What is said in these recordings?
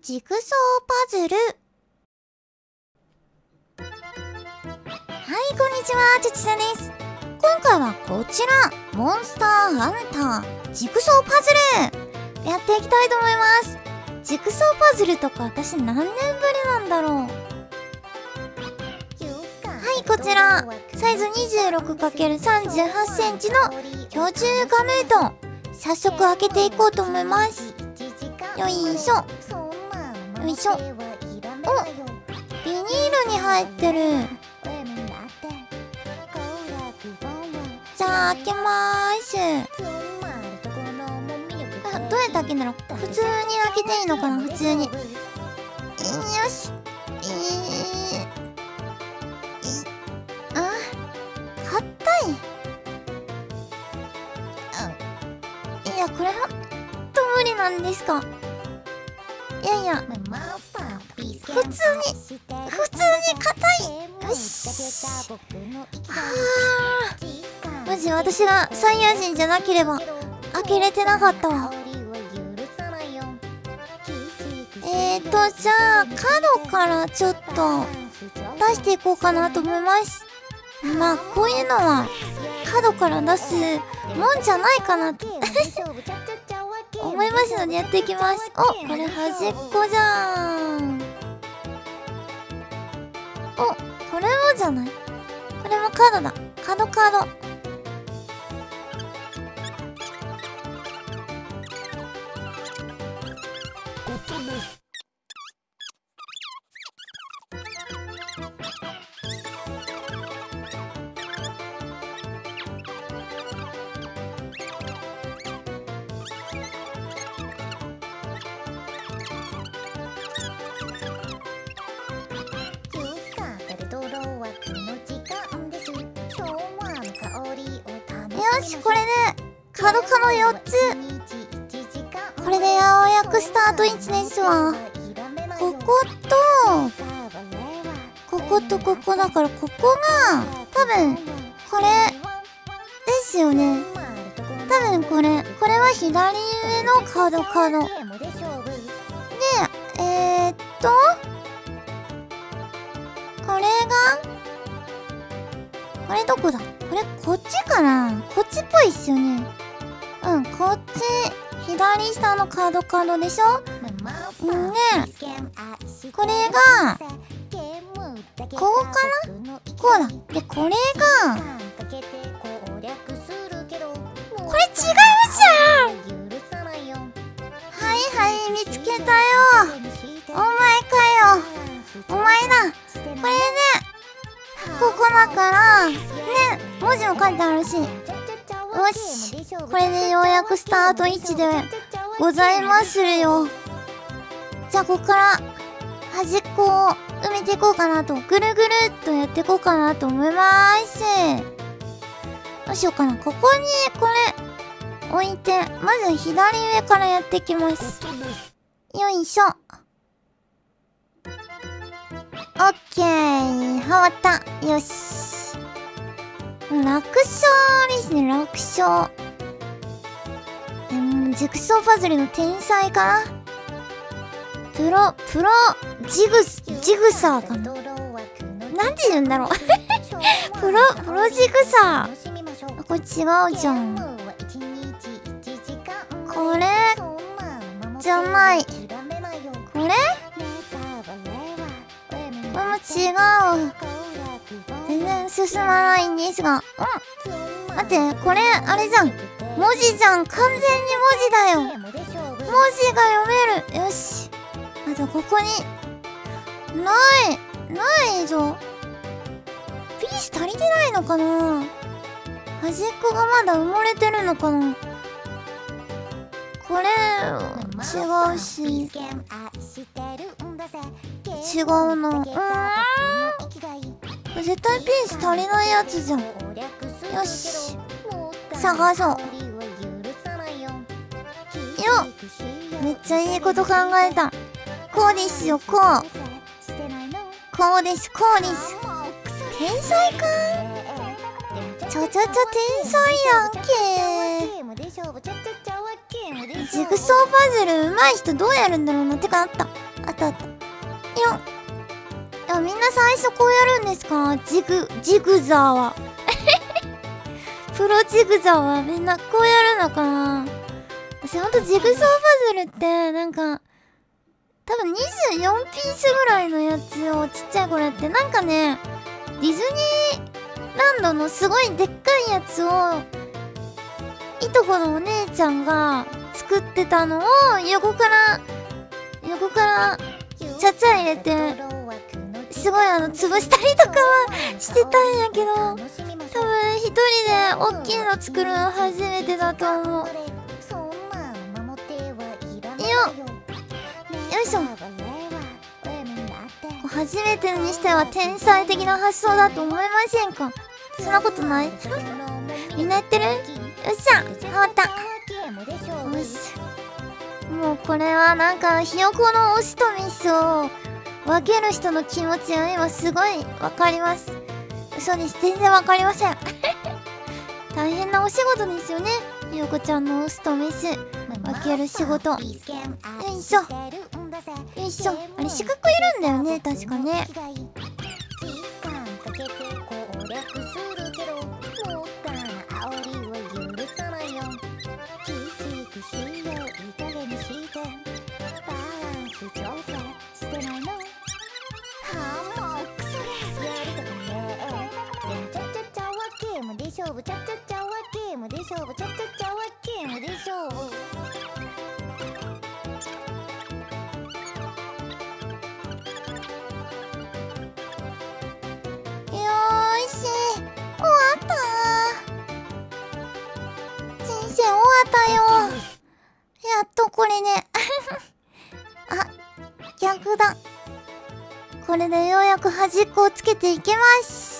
ジグソーパズル。はい、こんにちは、ちちさです。今回はこちら、モンスターハンター、ジグソーパズルやっていきたいと思います。ジグソーパズルとか私何年ぶりなんだろう。はい、こちら、サイズ 26×38cm の巨獣ガムート。早速開けていこうと思います。よいしょ。よいしょ。お、ビニールに入ってる。じゃあ開けまーす。どうやって開けんだろう。普通に開けていいのかな。普通に、よし、あ、硬い。あ、いや、これはと無理なんですか。いやいや、普通に硬い。よし、はあ、マジ私がサイヤ人じゃなければ開けれてなかったわ。じゃあ角からちょっと出していこうかなと思います。まあこういうのは角から出すもんじゃないかなと思いますのでやっていきます。お、これ端っこじゃーん。お、これもじゃない。これも角だ。角。よし、これで角化の4つ。これでようやくスタート位置ですわ。こことこことここだから、ここが多分これですよね。多分これは左上の角で、これがこれどこだ？これこっちかな？こっちっぽいっすよね。うん、こっち、左下の角でしょ？ねえ。これが、ここかな？こうだ。で、これが、これ違うじゃん！はいはい、見つけたよ。お前かよ。お前だ。これね。ここだから、ね、文字も書いてあるし。よし、これでようやくスタート位置でございまするよ。じゃあ、ここから端っこを埋めていこうかなと、ぐるぐるっとやっていこうかなと思います。どうしようかな。ここにこれ置いて、まず左上からやっていきます。よいしょ。オッケー、はわった。よし、楽勝ですね、楽勝。ジグソーパズルの天才かな。プロジグサーかな。なんて言うんだろうプロジグサー。これ違うじゃん。これじゃない。これこれも違う。全然進まないんですが。うん、待って、これあれじゃん、文字じゃん。完全に文字だよ。文字が読める。よし、あとここにないぞ。ピース足りてないのかな。端っこがまだ埋もれてるのかな。これ違うし、違うな。絶対ピース足りないやつじゃん。よし、探そう。よっ、めっちゃいいこと考えた。こうですよ、こう。こうです、こうです。天才かー。天才やんけー。ジグソーパズル上手い人どうやるんだろうなってかあった。あったあった。いやいや、みんな最初こうやるんですか？ジグザーはプロジグザーはみんなこうやるのかな。私ほんとジグザーパズルってなんか多分24ピースぐらいのやつをちっちゃい頃やって、なんかねディズニーランドのすごいでっかいやつをいとこのお姉ちゃんが作ってたのを横からちゃちゃ入れてすごい潰したりとかはしてたんやけど、多分一人で大きいの作るの初めてだと思う。よっよいしょ。初めてにしては天才的な発想だと思いませんか？そんなことないみんなやってる？よっしゃ、変わった。よし、もうこれはなんかひよこのオスとミスを分ける人の気持ちが今すごい分かります。嘘です、全然分かりません大変なお仕事ですよね、ひよこちゃんのオスとミス分ける仕事。よいしょよいしょ。あれ四角いるんだよね確かね。これでようやく端っこをつけていけます。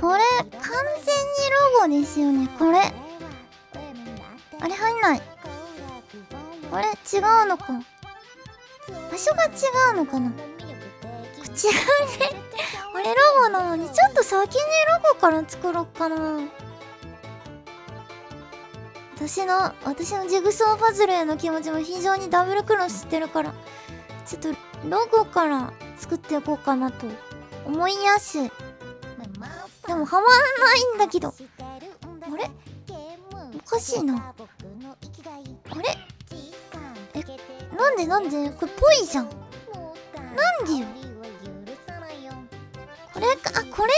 これ完全にロゴですよね、これ。あれ入んない。あれ違うのか、場所が違うのかな。違うねあれロゴなのに、ちょっと先にロゴから作ろうかな。私のジグソーパズルへの気持ちも非常にダブルクロスしてるから、ちょっとロゴから作っていこうかなと思いやす。でもはまんないんだけど、あれおかしいな。あれなんでこれぽいじゃん。なんでよこれか。あ、これ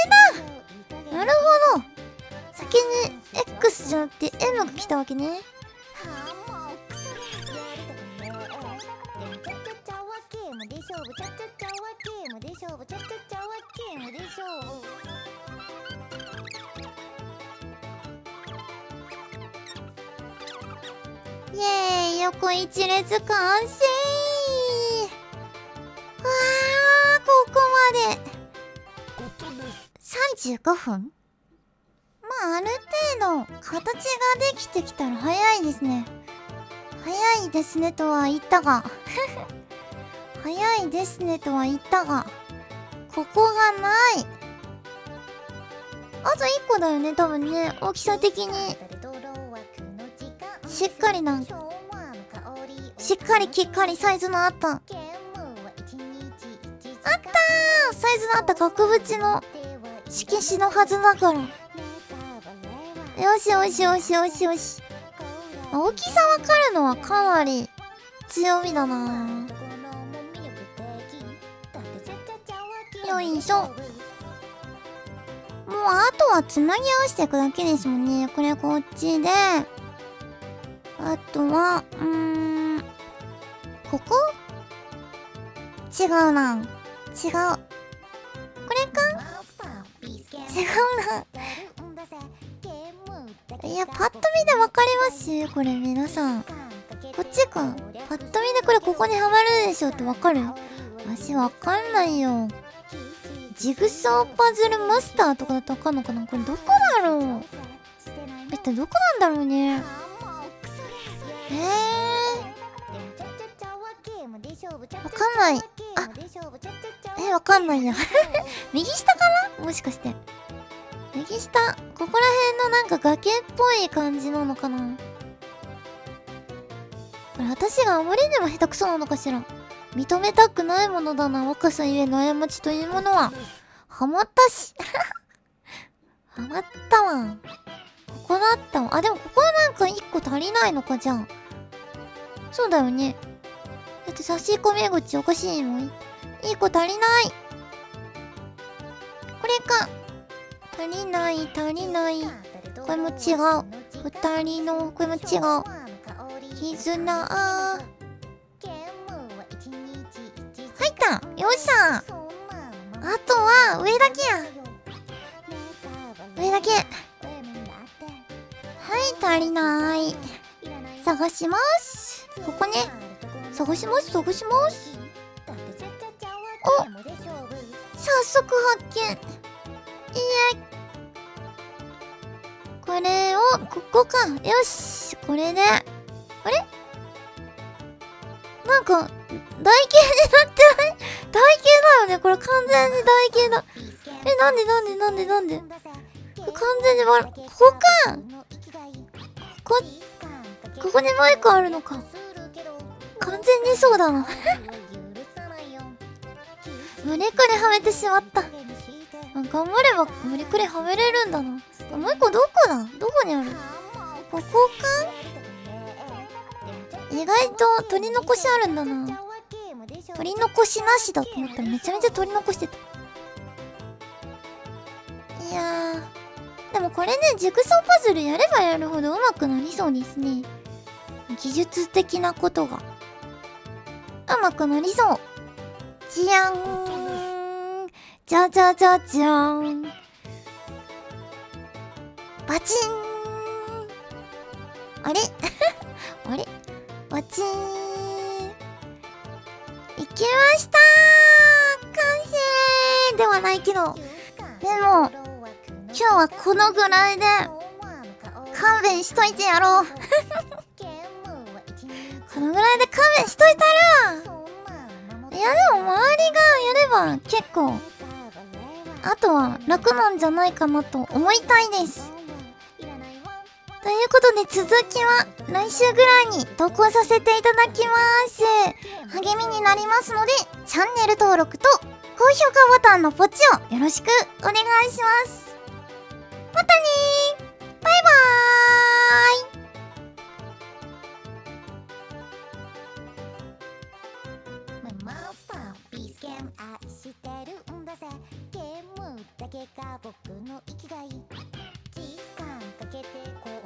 だ、なるほど。先に X じゃなくて M が来たわけね。イエーイ、横一列完成。わあ、ここまで35分。まあある程度形ができてきたら早いですね。早いですねとは言ったが早いですねとは言ったが、ここがない。あと1個だよね多分ね、大きさ的に。しっかりサイズのあった。あったー！サイズのあった額縁の色紙のはずだから。よしよしよしよしよし。大きさわかるのはかなり強みだな。よいしょ。もうあとはつなぎ合わせていくだけですもんね。これこっちで。あとは、ここ？違うな。違う。これか？違うな。いや、パッと見でわかりますよ、これ、皆さん。こっちか。パッと見でこれ、ここにはまるでしょってわかる？私、わかんないよ。ジグソーパズルマスターとかだとわかんのかな？これ、どこだろう？一体どこなんだろうね。わかんない。あ、わかんないや。右下かな？もしかして。右下、ここら辺のなんか崖っぽい感じなのかな？これ私があまりにも下手くそなのかしら。認めたくないものだな、若さゆえの過ちというものは。ハマったし。ハマったわ。ここだったわ。あ、でもここはなんか一個足りないのか、じゃあ。そうだよね。だって差し込み口おかしいもん。一個足りない。これか。足りない、足りない。これも違う。二人の、これも違う。絆、あー。入った。よっしゃー。あとは、上だけや。上だけ。はい、足りない。探します。ここね。探します、探します。お、早速発見。いえ。これを、ここか。よし、これで。あれ？なんか、台形になってない？台形だよね、これ完全に台形だ。え、なんでなんでなんでなんで？完全にバラ、ここか！ここにマイクあるのか。完全にそうだな。無理くりはめてしまった。頑張れば無理くりはめれるんだな。もう一個どこだ？どこにある？ここか？意外と取り残しあるんだな。取り残しなしだと思ったらめちゃめちゃ取り残してた。いやー。でもこれね、ジグソーパズルやればやるほど上手くなりそうですね。技術的なことが上手くなりそう。じゃーん、じゃじゃじゃじゃーん、バチーン。あれあれ、バチーン。いきましたー。完成ではないけど、でも今日はこのぐらいで勘弁しといてやろう。このぐらいで勘弁しといたるわ。いやでも周りがやれば結構あとは楽なんじゃないかなと思いたいです。ということで続きは来週ぐらいに投稿させていただきます。励みになりますのでチャンネル登録と高評価ボタンのポチをよろしくお願いします。またねー、バイバーイ。愛してるんだぜ、ゲームだけが僕の生きがい。時間かけてこう